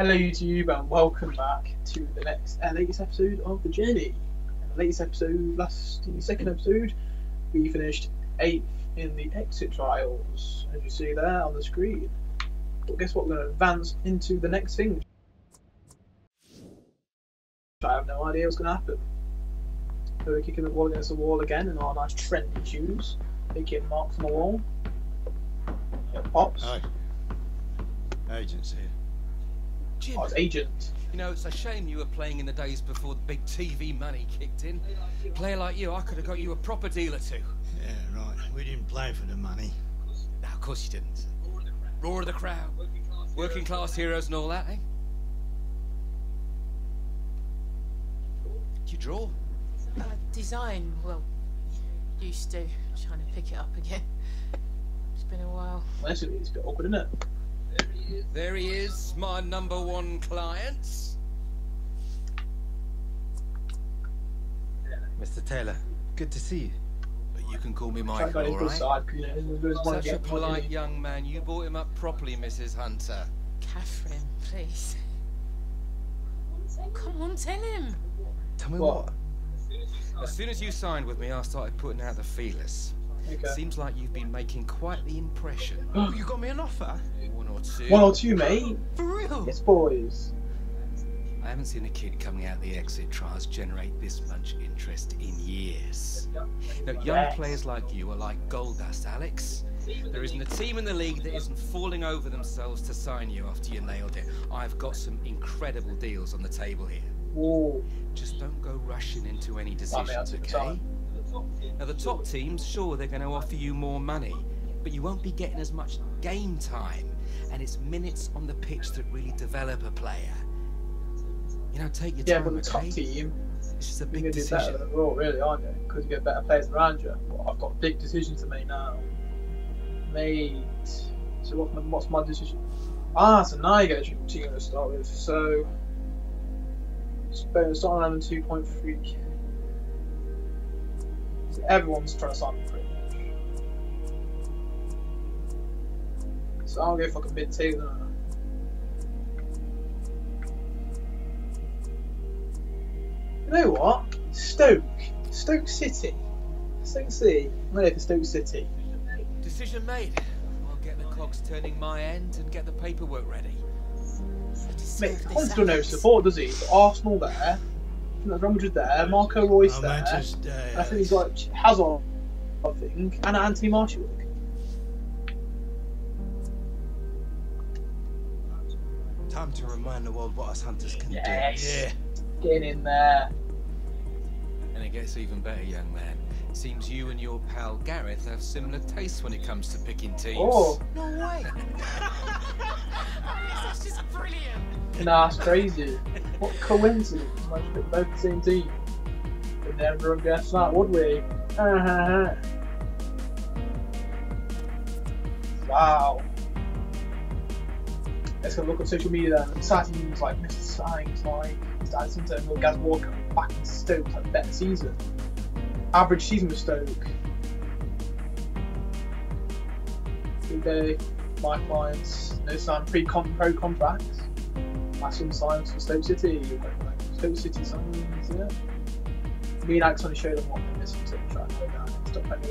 Hello YouTube and welcome back to the latest episode of The Journey. The latest episode, second episode, we finished 8th in the exit trials, as you see there on the screen. But guess what, we're going to advance into the next thing. I have no idea what's going to happen. So we're kicking the wall against the wall again in our nice trendy shoes. Making marks on the wall. It pops. Hi. Agent's here. Jim, oh, it's Agent. You know, it's a shame you were playing in the days before the big TV money kicked in. Player like you, I could have got you a proper deal or two. Yeah, right. We didn't play for the money. No, of course you didn't. Roar of the crowd. Working class heroes and all that, eh? Do you draw? Design, well, used to. I'm trying to pick it up again. It's been a while. Well, actually, it's a bit awkward, isn't it? There he is, my number one client. Mr. Taylor, good to see you. But you can call me Michael, all right? Such a polite young man. You brought him up properly, Mrs. Hunter. Catherine, please. Come on, tell him. Tell me what? As soon as you signed with me, I started putting out the feelers. Okay. Seems like you've been making quite the impression. Oh, you got me an offer? One or two, mate. For real? Yes, boys. I haven't seen a kid coming out of the exit trials generate this much interest in years. Now, young players like you are like gold dust, Alex. There isn't a team in the league that isn't falling over themselves to sign you after you nailed it. I've got some incredible deals on the table here. Whoa. Just don't go rushing into any decisions, okay? Now, the top teams, sure, they're going to offer you more money, but you won't be getting as much game time, and it's minutes on the pitch that really develop a player. You know, take your time, but the top team, it's just a big decision. Oh, really, aren't you? Because you get better players around you. Well, I've got big decisions to make now. Mate. So what's my decision? Ah, so now you get a team to start with. So, starting on 2.3. So everyone's trying to sign me pretty much. So I'll go fucking mid tier, don't I? You know what? Stoke City. I'm ready for Stoke City. Decision made. I'll get the cogs turning my end and get the paperwork ready. Mate, Hunt's got no support, does he? But Arsenal there. Real Madrid there, Marco Royce there, and I think he's like Hazard, I think, and Anthony Marshall. Time to remind the world what us hunters can do. Yeah, get in there. And it gets even better, young man. It seems you and your pal Gareth have similar tastes when it comes to picking teams. Oh, no way! That's just brilliant. Nah, it's crazy. What coincidence? Might have picked both the same team. We'd never have guessed that, would we? Wow. Let's go look at social media then. Saturday was like Mr. Signs, like Mr. Alex Hunter and Gareth Walker back in Stoke for a better season. Average season with Stoke. Today, my clients, no sign pre-pro contracts. Maximum signs for Stoke City, Stoke City signs, yeah. Me and Alex want to show them what they're missing to try and go down and stuff like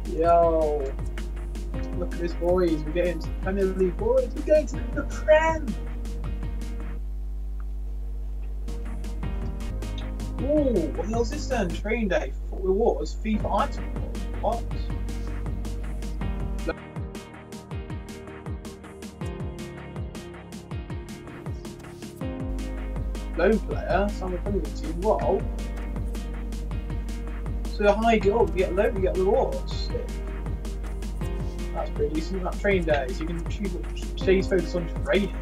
that. Yo, look at this, boys. We're getting to the Premier League, boys. We're going to the Prem. Ooh, what else is then? Training day, foot rewards, FIFA item rewards. What? Lone player, so I'm a friendly team. Well, so the higher you get up, you get low, you get rewards. That's pretty decent. That train day, so you can choose what stays focused on training.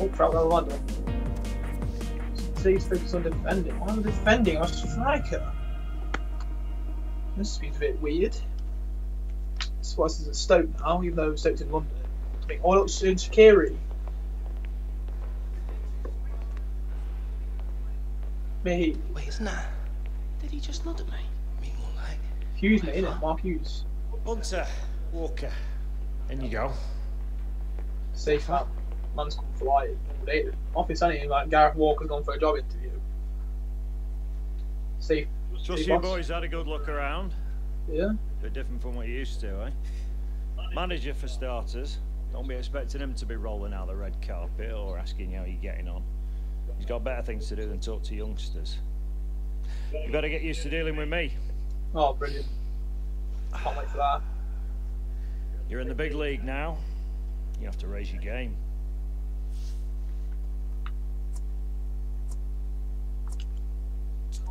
Oh crap, that was one. Stays focused on defending. Why am I defending? I'm a striker. This seems a bit weird. That's why this is a Stoke now, even though Stoke's in London. Oh, look, Shaqiri. Mate. Wait, isn't that? Did he just nod at me? Me more like. Hughes, mate, innit? Mark Hughes. Hunter, Walker. In you go. Safe up. man's come for like updated office, hasn't he? Like Gareth Walker's gone for a job interview. See, trust you boys had a good look around. Yeah. They're different from what you used to, eh? Manager for starters. Don't be expecting him to be rolling out the red carpet or asking how you're getting on. He's got better things to do than talk to youngsters. You better get used to dealing with me. Oh, brilliant. I can't wait for that. You're in the big league now. You have to raise your game.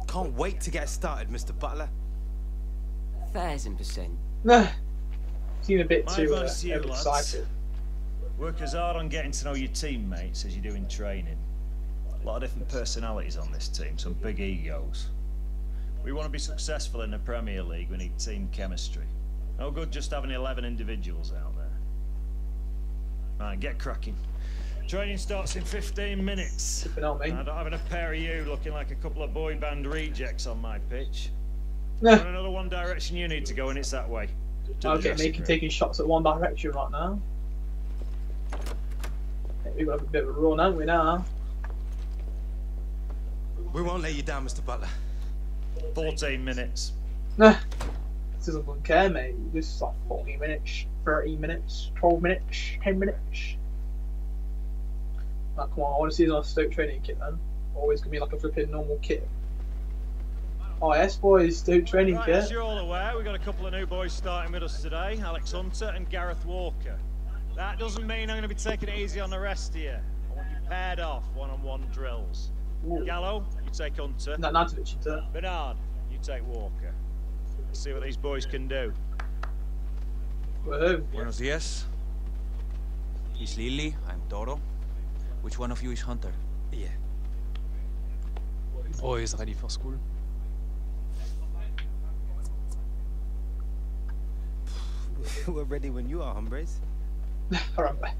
Can't wait to get started, Mr. Butler. 1,000%. Seem a bit too excited. Work as hard on getting to know your teammates as you do in training. A lot of different personalities on this team, some big egos. We want to be successful in the Premier League, we need team chemistry. No good just having 11 individuals out there. Right, get cracking. Training starts in 15 minutes. I don't have enough pair of you looking like a couple of boy band rejects on my pitch. There's another One Direction you need to go, and it's that way. Okay, making taking shots at One Direction right now. We've got a bit of a run, haven't we now? We won't let you down, Mr. Butler. 14 minutes. Nah, this doesn't even care, mate. This is like 40 minutes, 30 minutes, 12 minutes, 10 minutes. Nah, come on, I want to see this on a Stoke training kit then. Always gonna be like a flipping normal kit. Oh yes, boys, Stoke training kit. As you're all aware, we've got a couple of new boys starting with us today, Alex Hunter and Gareth Walker. That doesn't mean I'm going to be taking it easy on the rest of you. I want you paired off one-on-one drills. Ooh. Gallo, you take Hunter. No, not you take. Bernard, you take Walker. Let's see what these boys can do. Woohoo. Buenos dias. He's Lily, I'm Toro. Which one of you is Hunter? Yeah. Boys ready for school. We're ready when you are, hombres. Harambe.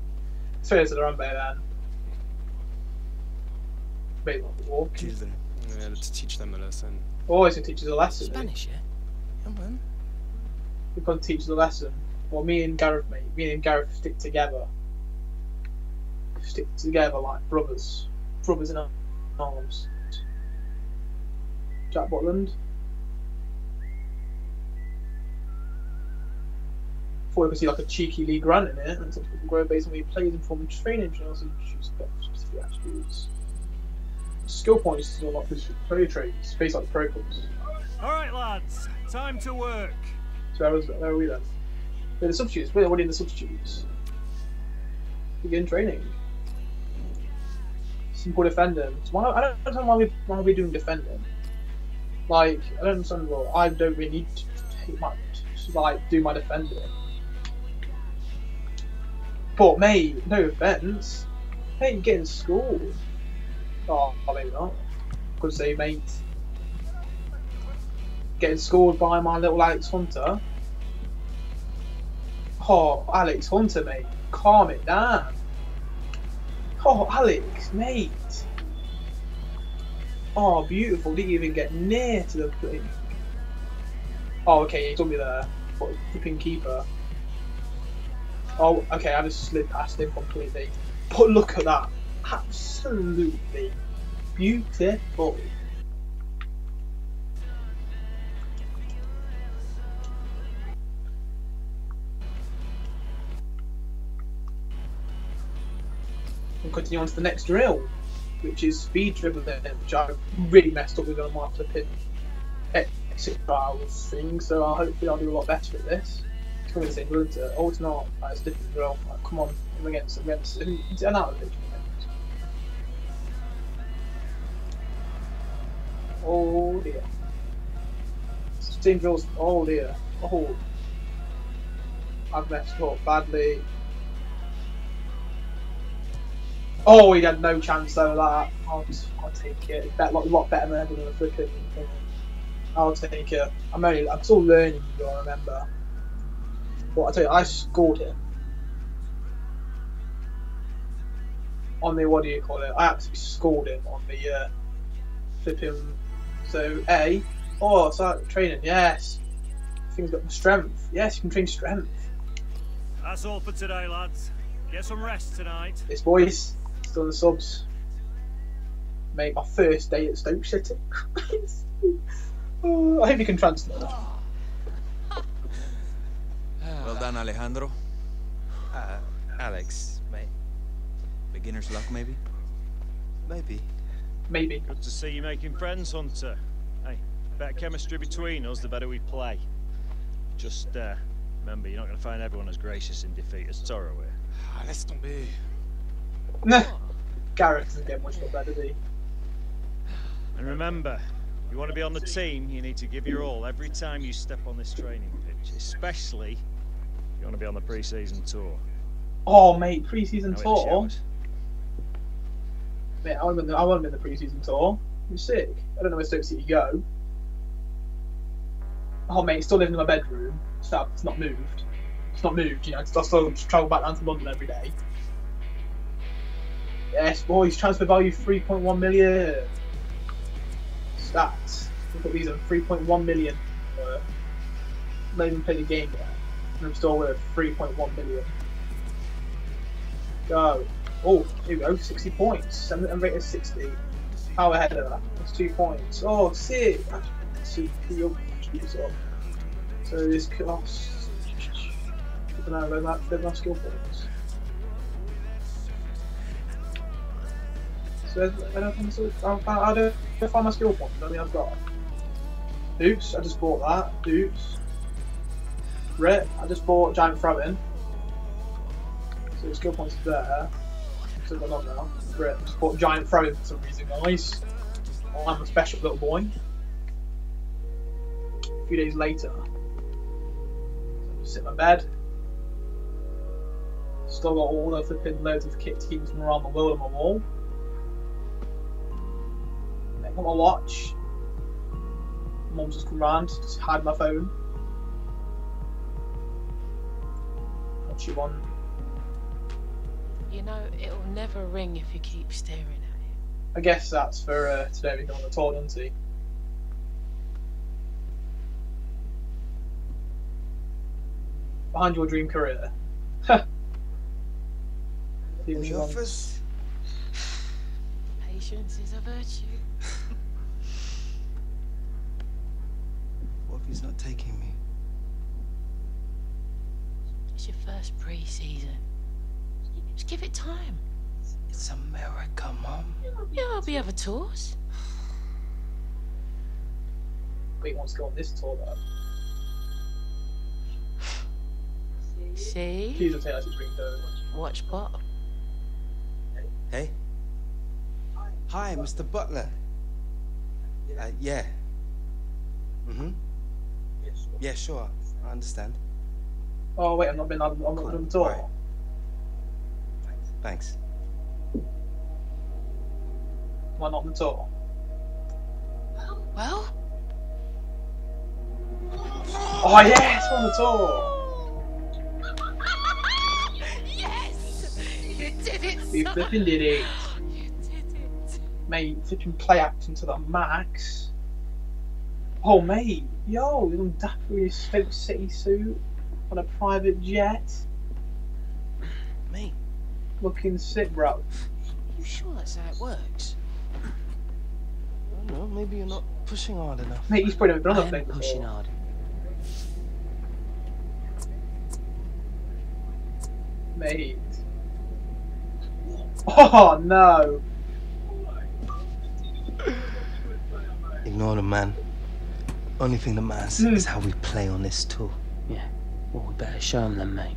Sorry, it's Harambe, man. Wait, walk. Children. Yeah, let's teach them a lesson. Always gonna teach us a lesson. Spanish, yeah? Come on. We're gonna teach the lesson. Well, me and Gareth, mate. Me and Gareth stick together. Stick together like brothers. Brothers in arms. Jack Botland. Before we could see like a cheeky Lee Grant in it, and some people grow based on where he plays and performing training drills and choose specific attributes. Skill points to unlock his player traits, based on pro clubs. Alright lads, time to work. So where are we then? We're the substitutes, we're already in the substitutes. Begin training. Simple defending. So why, I don't understand why we're doing defending. Like, I don't understand, well, I don't really need to take my, like, do my defending. But mate, no offence, hey, you getting schooled. Oh, maybe not. Could say, mate, getting scored by my little Alex Hunter. Oh, Alex Hunter, mate, calm it down. Oh, Alex, mate. Oh, beautiful. Didn't even get near to the thing. Oh, okay, he took me there. What, flipping keeper. Oh, okay, I just slid past him completely. But look at that. Absolutely beautiful. We'll continue on to the next drill, which is speed dribbling, which I really messed up with on my flipping exit trials thing, so hopefully I'll do a lot better at this. It's going to be the same, oh, it's not. It's a different drill. Like, come on, I'm against it. It's an out of it. Oh dear. 16 drills. Oh dear. Oh. I've messed up badly. Oh, he had no chance though, that. I'll take it. It's a lot better than everyone in the flipping thing. I'll take it. I'm still learning, you gotta remember. But I tell you, I scored him. On the, what do you call it? I absolutely scored him on the flipping. So A, oh, start training, yes. Things got strength, yes, you can train strength. That's all for today, lads. Get some rest tonight. It's boys, still the subs. Mate, my first day at Stoke City. I hope you can translate that. Well done, Alejandro. Alex, mate. Beginner's luck, maybe? Maybe. Maybe. Good to see you making friends, Hunter. Hey, better chemistry between us, the better we play. Just remember, you're not going to find everyone as gracious in defeat as Toro here. Ah, laisse tomber. Nah. Gareth doesn't get much better, does he? And remember, if you want to be on the team, you need to give your all every time you step on this training pitch, especially if you want to be on the pre-season tour. Oh, mate, pre-season tour? Mate, I want to be in the pre-season tour. I'm sick. I don't know where Stoke City go. Oh, mate, still living in my bedroom. It's not moved. It's not moved, you know. I still travel back down to London every day. Yes, boys, transfer value 3.1 million. Stats. Look at these, 3.1 million. I've not even played a game yet. And I'm still worth 3.1 million. Go. Oh, here we go, 60 points. I'm rated 60. Power header. That's 2 points. Oh, sick. So this costs. I don't know, they're not skill points. So I don't find my skill point. I mean, I've got boots. I just bought that boots. Rip. I just bought giant throwing. So the skill points are there. So I've got none now. Rip. Just bought giant throwing for some reason, guys. Oh, I'm a special little boy. A few days later, I just sit in my bed. Still got all the flipping loads of kit teams from around the world on my wall. Got my watch. Mum's just come round, just hide my phone. What do you want? You know, it'll never ring if you keep staring at it. I guess that's for today. We go on the tour, doesn't he? Behind your dream career. The office. Patience is a virtue. What if he's not taking me? It's your first pre-season. Just give it time. It's America, Mum. Yeah, I'll be other tours. But he wants to go on this tour, though. See? Please don't tell us he's bringing those. Watch what? Hey? Hi, Mr. Butler. Yeah. Mm-hmm. Yeah, sure. I understand. Oh wait, I've not been on the tour. Right. Thanks. Why not on the tour? Well. Oh yes, on the tour. Yes, you did it. We flipping did it. Mate, flipping play action to the max. Oh mate, yo, you're on dapper in your Stoke City suit on a private jet. Mate, looking sick, bro. You sure that's how it works? I don't know. Maybe you're not pushing hard enough. Mate, he's probably done nothing. Pushing hard. Mate. Oh no. Ignore the man. Only thing that matters is how we play on this tour. Yeah. Well, we better show him then, mate.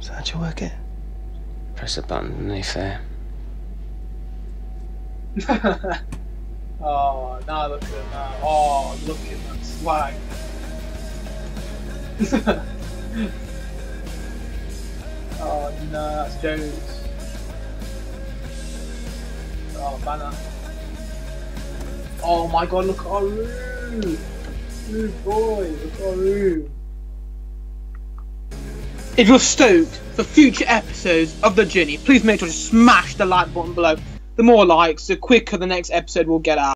So how'd you work it? Press a button underneath there. Oh, now look at him now. Oh, look at that swag. Oh no, that's jokes. Oh, banner. Oh my god, look at our room! Good boy, look at our room. If you're stoked for future episodes of The Journey, please make sure to smash the like button below. The more likes, the quicker the next episode will get out.